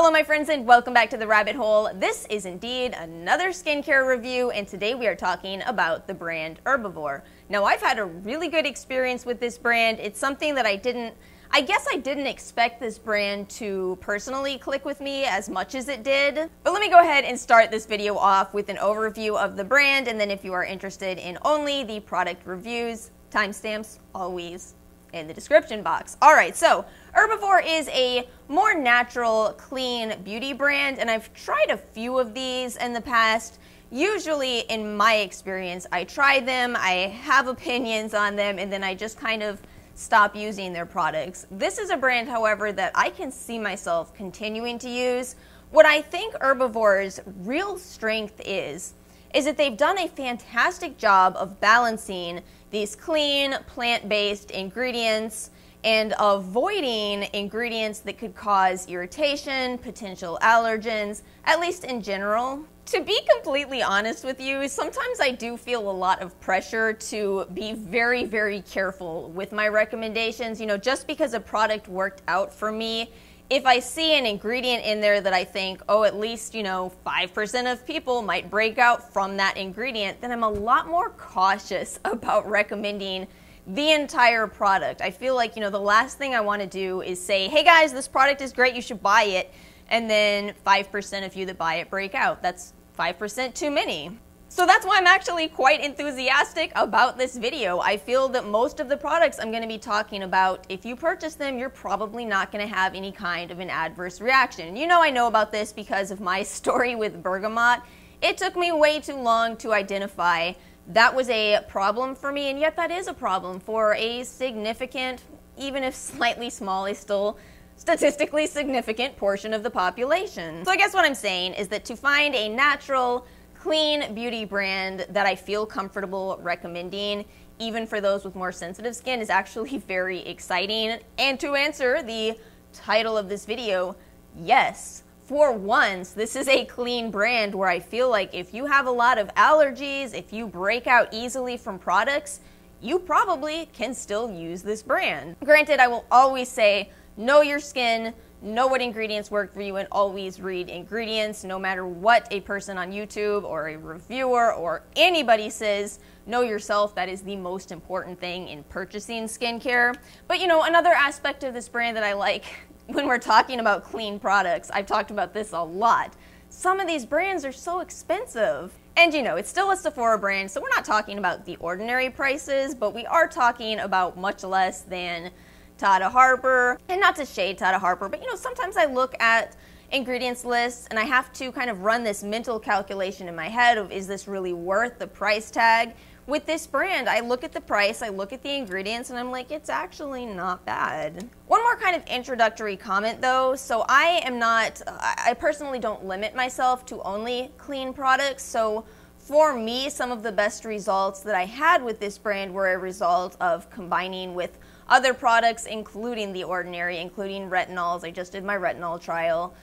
Hello my friends and welcome back to the rabbit hole. This is indeed another skincare review and today we are talking about the brand Herbivore. Now I've had a really good experience with this brand. It's something that I guess I didn't expect this brand to personally click with me as much as it did. But let me go ahead and start this video off with an overview of the brand and then if you are interested in only the product reviews, timestamps always in the description box. Alright, so Herbivore is a more natural, clean beauty brand, and I've tried a few of these in the past. Usually, in my experience, I try them, I have opinions on them, and then I just kind of stop using their products. This is a brand, however, that I can see myself continuing to use. What I think Herbivore's real strength is that they've done a fantastic job of balancing these clean, plant-based ingredients and avoiding ingredients that could cause irritation, potential allergens, at least in general. To be completely honest with you, sometimes I do feel a lot of pressure to be very, very careful with my recommendations. You know, just because a product worked out for me, if I see an ingredient in there that I think, oh, at least, you know, 5% of people might break out from that ingredient, then I'm a lot more cautious about recommending the entire product. I feel like, you know, the last thing I want to do is say, hey guys, this product is great, you should buy it, and then 5% of you that buy it break out. That's 5% too many. So that's why I'm actually quite enthusiastic about this video. I feel that most of the products I'm going to be talking about, if you purchase them, you're probably not going to have any kind of an adverse reaction. You know I know about this because of my story with bergamot. It took me way too long to identify that was a problem for me, and yet that is a problem for a significant, even if slightly small, is still statistically significant portion of the population. So I guess what I'm saying is that to find a natural, clean beauty brand that I feel comfortable recommending, even for those with more sensitive skin, is actually very exciting. And to answer the title of this video, yes, for once, this is a clean brand where I feel like if you have a lot of allergies, if you break out easily from products, you probably can still use this brand. Granted, I will always say, know your skin, know what ingredients work for you, and always read ingredients. No matter what a person on YouTube or a reviewer or anybody says, know yourself. That is the most important thing in purchasing skincare. But you know, another aspect of this brand that I like when we're talking about clean products, I've talked about this a lot, some of these brands are so expensive. And you know, it's still a Sephora brand, so we're not talking about the ordinary prices, but we are talking about much less than Tata Harper. And not to shade Tata Harper, but you know, sometimes I look at ingredients lists and I have to kind of run this mental calculation in my head of, is this really worth the price tag? With this brand, I look at the price, I look at the ingredients, and I'm like, it's actually not bad. One more kind of introductory comment though, so I personally don't limit myself to only clean products, so for me, some of the best results that I had with this brand were a result of combining with other products, including The Ordinary, including retinols. I just did my retinol trial.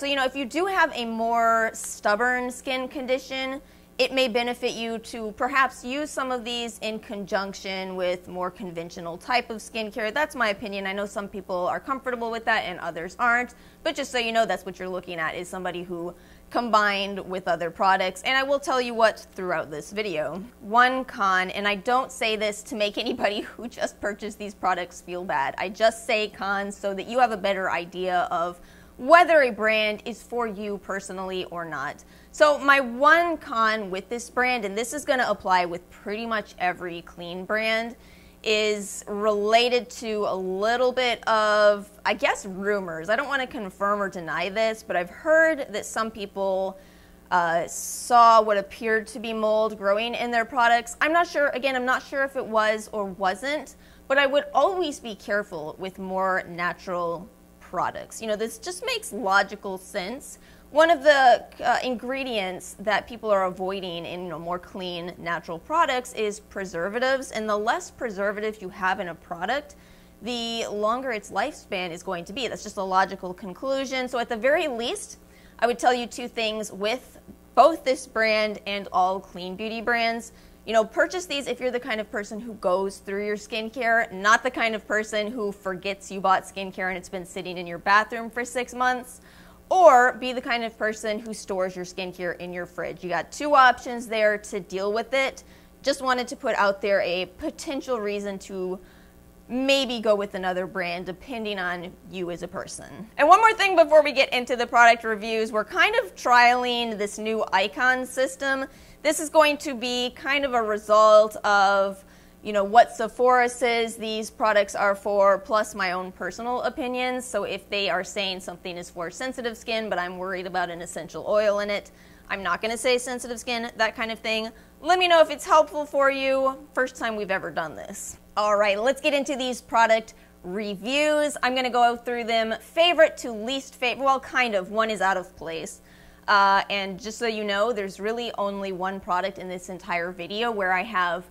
So you know, if you do have a more stubborn skin condition, it may benefit you to perhaps use some of these in conjunction with more conventional type of skincare. That's my opinion. I know some people are comfortable with that and others aren't, but just so you know, that's what you're looking at, is somebody who combined with other products. And I will tell you what throughout this video. One con, and I don't say this to make anybody who just purchased these products feel bad. I just say cons so that you have a better idea of whether a brand is for you personally or not. So my one con with this brand, and this is going to apply with pretty much every clean brand, is related to a little bit of, I guess, rumors. I don't want to confirm or deny this, but I've heard that some people saw what appeared to be mold growing in their products. I'm not sure, again, I'm not sure if it was or wasn't, but I would always be careful with more natural products. You know, this just makes logical sense. One of the ingredients that people are avoiding in, you know, more clean, natural products is preservatives, and the less preservative you have in a product, the longer its lifespan is going to be. That's just a logical conclusion. So at the very least, I would tell you two things with both this brand and all clean beauty brands. You know, purchase these if you're the kind of person who goes through your skincare, not the kind of person who forgets you bought skincare and it's been sitting in your bathroom for 6 months. or be the kind of person who stores your skincare in your fridge. You got two options there to deal with it. Just wanted to put out there a potential reason to maybe go with another brand depending on you as a person. And one more thing before we get into the product reviews, we're kind of trialing this new icon system. This is going to be kind of a result of, you know, what Sephora says these products are for, plus my own personal opinions. So if they are saying something is for sensitive skin, but I'm worried about an essential oil in it, I'm not gonna say sensitive skin, that kind of thing. Let me know if it's helpful for you. First time we've ever done this. All right, let's get into these product reviews. I'm gonna go through them favorite to least favorite, well, kind of, one is out of place. And just so you know, there's really only one product in this entire video where I have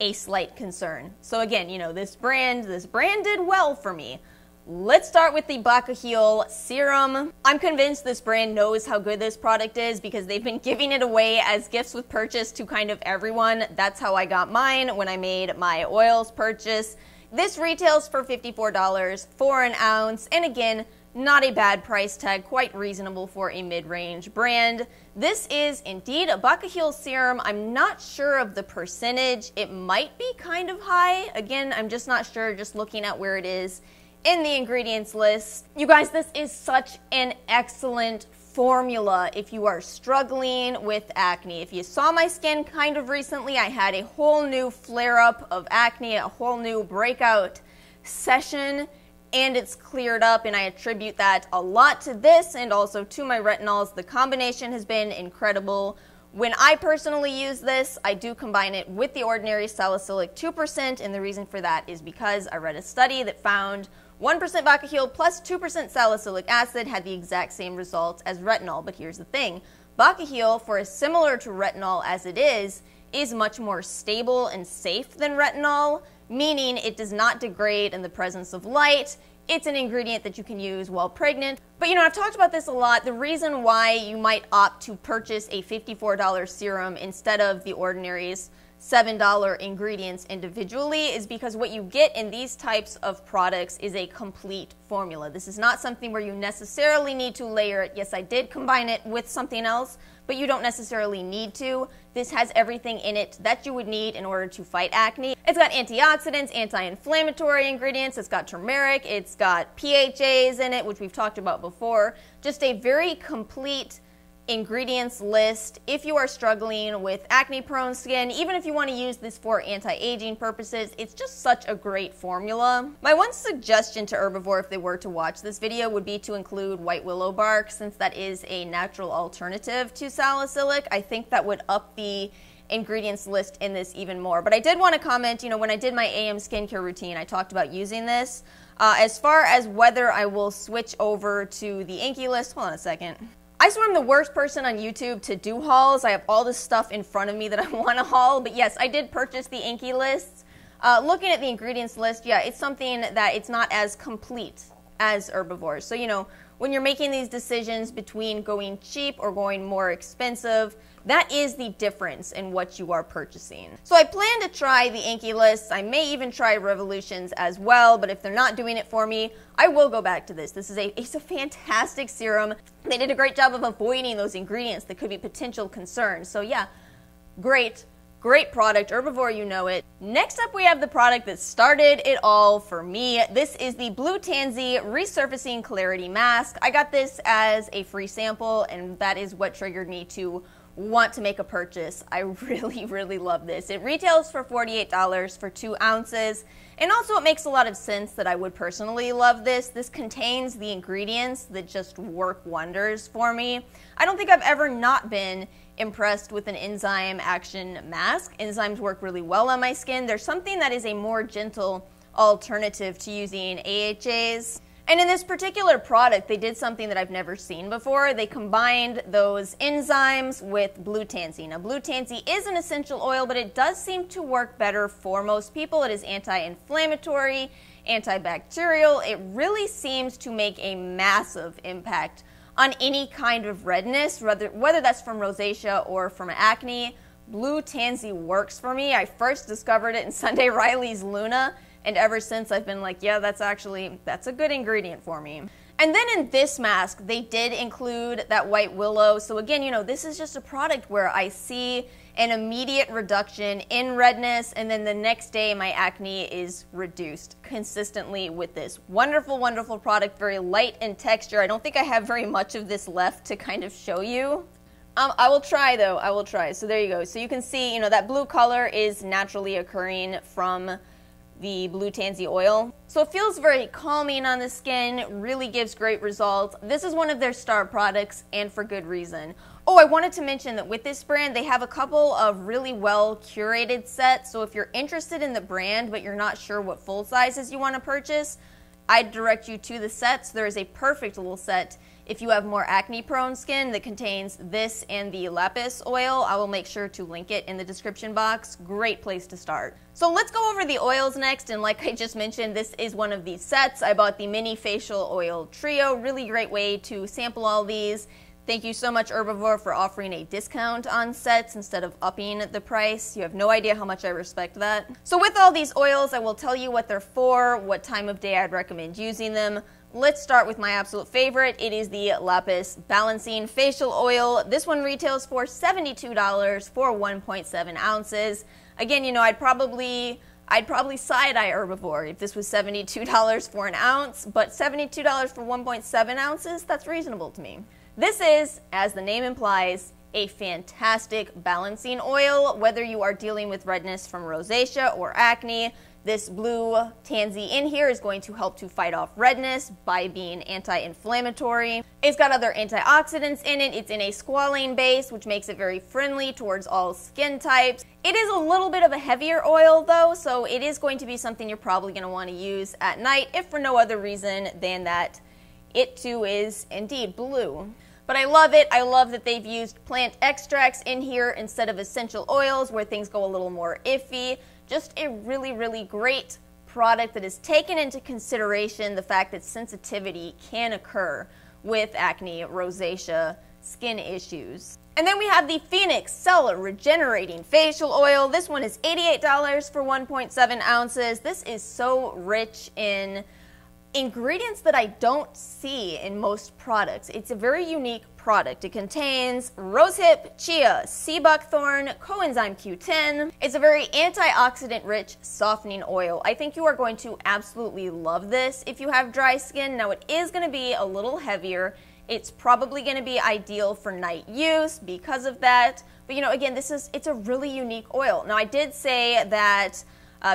a slight concern. So again, you know, this brand did well for me. Let's start with the Bakuchiol serum. I'm convinced this brand knows how good this product is because they've been giving it away as gifts with purchase to kind of everyone. That's how I got mine when I made my oils purchase. This retails for $54 for an ounce, and again, not a bad price tag, quite reasonable for a mid-range brand. This is indeed a Bakuchiol serum. I'm not sure of the percentage. It might be kind of high. Again, I'm just not sure, just looking at where it is in the ingredients list. You guys, this is such an excellent formula if you are struggling with acne. If you saw my skin kind of recently, I had a whole new flare-up of acne, a whole new breakout session, and it's cleared up, and I attribute that a lot to this and also to my retinols. The combination has been incredible. When I personally use this, I do combine it with The Ordinary Salicylic 2%, and the reason for that is because I read a study that found 1% Bakuchiol plus 2% salicylic acid had the exact same results as retinol. But here's the thing, Bakuchiol, for as similar to retinol as it is much more stable and safe than retinol, meaning it does not degrade in the presence of light. It's an ingredient that you can use while pregnant. But you know, I've talked about this a lot. The reason why you might opt to purchase a $54 serum instead of The Ordinary's $7 ingredients individually is because what you get in these types of products is a complete formula. This is not something where you necessarily need to layer it. Yes, I did combine it with something else, but you don't necessarily need to. This has everything in it that you would need in order to fight acne. It's got antioxidants, anti-inflammatory ingredients, it's got turmeric, it's got PHAs in it, which we've talked about before. Just a very complete ingredients list if you are struggling with acne prone skin. Even if you want to use this for anti-aging purposes, it's just such a great formula. My one suggestion to Herbivore, if they were to watch this video, would be to include white willow bark, since that is a natural alternative to salicylic. I think that would up the ingredients list in this even more. But I did want to comment, you know, when I did my AM skincare routine, I talked about using this. As far as whether I will switch over to the Inkey List, hold on a second. I swear I'm the worst person on YouTube to do hauls. I have all this stuff in front of me that I want to haul, but yes, I did purchase the Inkey List. Looking at the ingredients list, yeah, it's something that it's not as complete as Herbivores. So, you know, when you're making these decisions between going cheap or going more expensive, that is the difference in what you are purchasing. So I plan to try the Inkey List. I may even try Revolutions as well, but if they're not doing it for me, I will go back to this. This is a fantastic serum. They did a great job of avoiding those ingredients that could be potential concerns. So yeah, great product. Herbivore, you know it. Next up, we have the product that started it all for me. This is the Blue Tansy Resurfacing Clarity Mask. I got this as a free sample, and that is what triggered me to want to make a purchase. I really love this. It retails for $48 for 2 ounces, and also it makes a lot of sense that I would personally love this. This contains the ingredients that just work wonders for me. I don't think I've ever not been impressed with an enzyme action mask. Enzymes work really well on my skin. There's something that is a more gentle alternative to using AHAs. And in this particular product, they did something that I've never seen before. They combined those enzymes with Blue Tansy. Now, Blue Tansy is an essential oil, but it does seem to work better for most people. It is anti-inflammatory, antibacterial. It really seems to make a massive impact on any kind of redness, whether that's from rosacea or from acne. Blue Tansy works for me. I first discovered it in Sunday Riley's Luna, and ever since I've been like, yeah, that's a good ingredient for me. And then in this mask, they did include that white willow. So again, you know, this is just a product where I see an immediate reduction in redness, and then the next day my acne is reduced consistently with this wonderful, wonderful product, very light in texture. I don't think I have very much of this left to kind of show you. I will try though, I will try. So there you go. So you can see, you know, that blue color is naturally occurring from the Blue Tansy oil. So it feels very calming on the skin, really gives great results. This is one of their star products, and for good reason. Oh, I wanted to mention that with this brand, they have a couple of really well curated sets. So if you're interested in the brand, but you're not sure what full sizes you want to purchase, I'd direct you to the sets. There is a perfect little set if you have more acne prone skin that contains this and the Lapis oil. I will make sure to link it in the description box. Great place to start. So let's go over the oils next, and like I just mentioned, this is one of these sets. I bought the mini facial oil trio. Really great way to sample all these. Thank you so much, Herbivore, for offering a discount on sets instead of upping the price. You have no idea how much I respect that. So with all these oils, I will tell you what they're for, what time of day I'd recommend using them. Let's start with my absolute favorite. It is the Lapis Balancing Facial Oil. This one retails for $72 for 1.7 ounces. Again, you know, I'd probably side-eye Herbivore if this was $72 for an ounce, but $72 for 1.7 ounces, that's reasonable to me. This is, as the name implies, a fantastic balancing oil. Whether you are dealing with redness from rosacea or acne, this Blue Tansy in here is going to help to fight off redness by being anti-inflammatory. It's got other antioxidants in it. It's in a squalane base, which makes it very friendly towards all skin types. It is a little bit of a heavier oil though, so it is going to be something you're probably going to want to use at night, if for no other reason than that it too is indeed blue. But I love it. I love that they've used plant extracts in here instead of essential oils where things go a little more iffy. Just a really, really great product that has taken into consideration the fact that sensitivity can occur with acne, rosacea, skin issues. And then we have the Phoenix Cell Regenerating Facial Oil. This one is $88 for 1.7 ounces. This is so rich in ingredients that I don't see in most products. It's a very unique product. It contains rosehip, chia, sea buckthorn, coenzyme Q10. It's a very antioxidant rich softening oil. I think you are going to absolutely love this if you have dry skin. Now it is going to be a little heavier. It's probably going to be ideal for night use because of that. But you know, again, it's a really unique oil. Now I did say that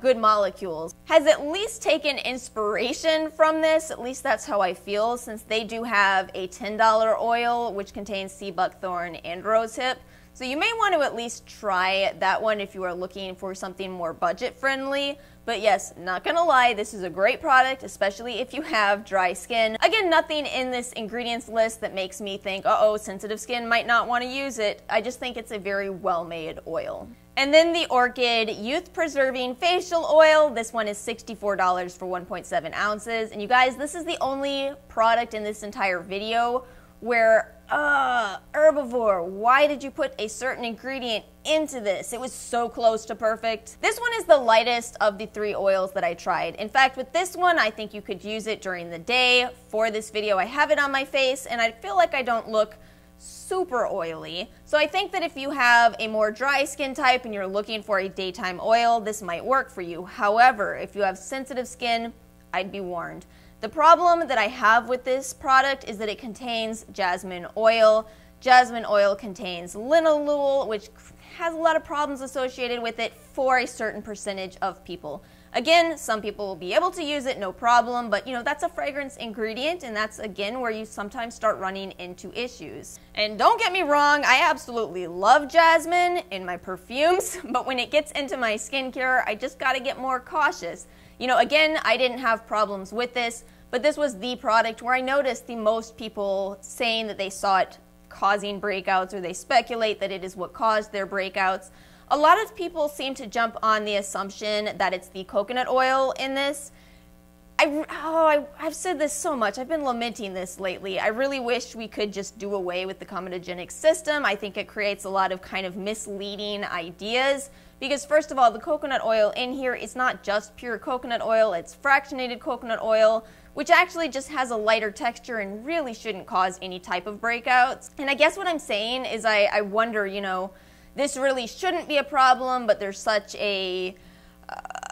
Good Molecules has at least taken inspiration from this, at least that's how I feel, since they do have a $10 oil which contains sea buckthorn and rosehip. So you may want to at least try that one if you are looking for something more budget friendly. But yes, not gonna lie, this is a great product, especially if you have dry skin. Again, nothing in this ingredients list that makes me think, uh-oh, sensitive skin might not want to use it. I just think it's a very well-made oil. And then the Orchid Youth Preserving Facial Oil. This one is $64 for 1.7 ounces. And you guys, this is the only product in this entire video where, Herbivore, why did you put a certain ingredient into this? It was so close to perfect. This one is the lightest of the three oils that I tried. In fact, with this one, I think you could use it during the day. For this video, I have it on my face, and I feel like I don't look super oily. So I think that if you have a more dry skin type and you're looking for a daytime oil, this might work for you. However, if you have sensitive skin, I'd be warned. The problem that I have with this product is that it contains jasmine oil. Jasmine oil contains linalool, which has a lot of problems associated with it for a certain percentage of people. Again, some people will be able to use it, no problem, but you know, that's a fragrance ingredient, and that's again where you sometimes start running into issues. And don't get me wrong, I absolutely love jasmine in my perfumes, but when it gets into my skincare, I just gotta get more cautious. You know, again, I didn't have problems with this, but this was the product where I noticed the most people saying that they saw it causing breakouts, or they speculate that it is what caused their breakouts. A lot of people seem to jump on the assumption that it's the coconut oil in this. I've said this so much. I've been lamenting this lately. I really wish we could just do away with the comedogenic system. I think it creates a lot of kind of misleading ideas because first of all, the coconut oil in here is not just pure coconut oil, it's fractionated coconut oil, which actually just has a lighter texture and really shouldn't cause any type of breakouts. And I guess what I'm saying is I wonder, you know, this really shouldn't be a problem, but there's such a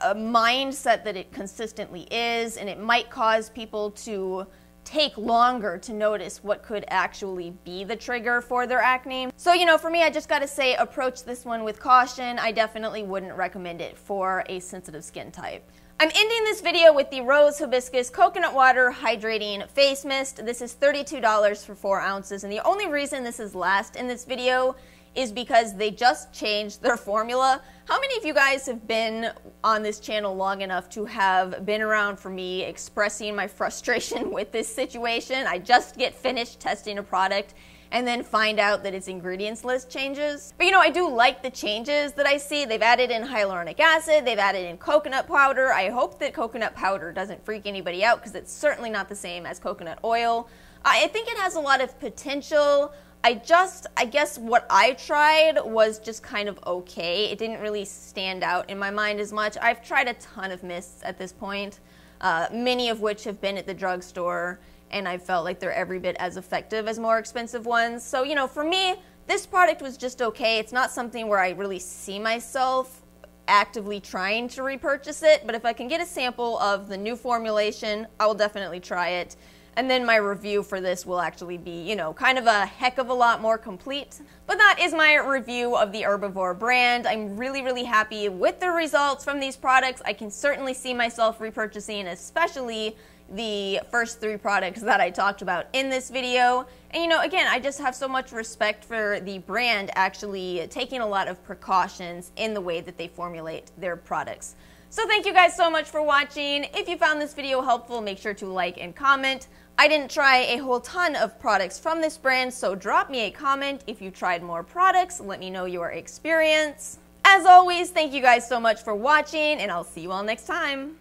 mindset that it consistently is, and it might cause people to take longer to notice what could actually be the trigger for their acne. So, you know, for me, I just gotta say, approach this one with caution. I definitely wouldn't recommend it for a sensitive skin type. I'm ending this video with the Rose Hibiscus Coconut Water Hydrating Face Mist. This is $32 for 4 ounces, and the only reason this is last in this video is because they just changed their formula. How many of you guys have been on this channel long enough to have been around for me expressing my frustration with this situation? I just get finished testing a product and then find out that its ingredients list changes. But you know, I do like the changes that I see. They've added in hyaluronic acid, they've added in coconut powder. I hope that coconut powder doesn't freak anybody out because it's certainly not the same as coconut oil. I think it has a lot of potential. I guess what I tried was just kind of okay. It didn't really stand out in my mind as much. I've tried a ton of mists at this point, many of which have been at the drugstore, and I felt like they're every bit as effective as more expensive ones. So, you know, for me, this product was just okay. It's not something where I really see myself actively trying to repurchase it, but if I can get a sample of the new formulation, I will definitely try it. And then my review for this will actually be, you know, kind of a heck of a lot more complete. But that is my review of the Herbivore brand. I'm really, really happy with the results from these products. I can certainly see myself repurchasing, especially the first 3 products that I talked about in this video. And you know, again, I just have so much respect for the brand actually taking a lot of precautions in the way that they formulate their products. So thank you guys so much for watching. If you found this video helpful, make sure to like and comment. I didn't try a whole ton of products from this brand, so drop me a comment if you tried more products. Let me know your experience. As always, thank you guys so much for watching, and I'll see you all next time.